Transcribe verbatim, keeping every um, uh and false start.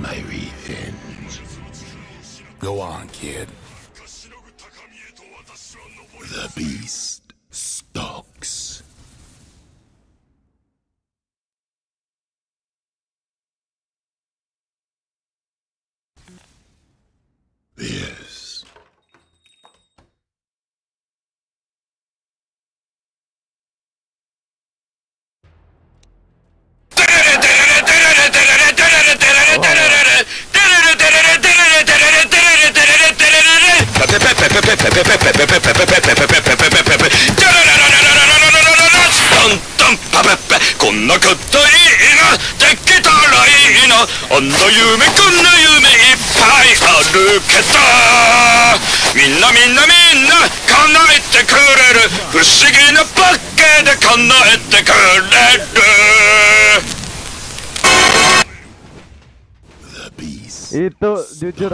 my revenge. Go on, kid. The beast stalks. Yes. The beast.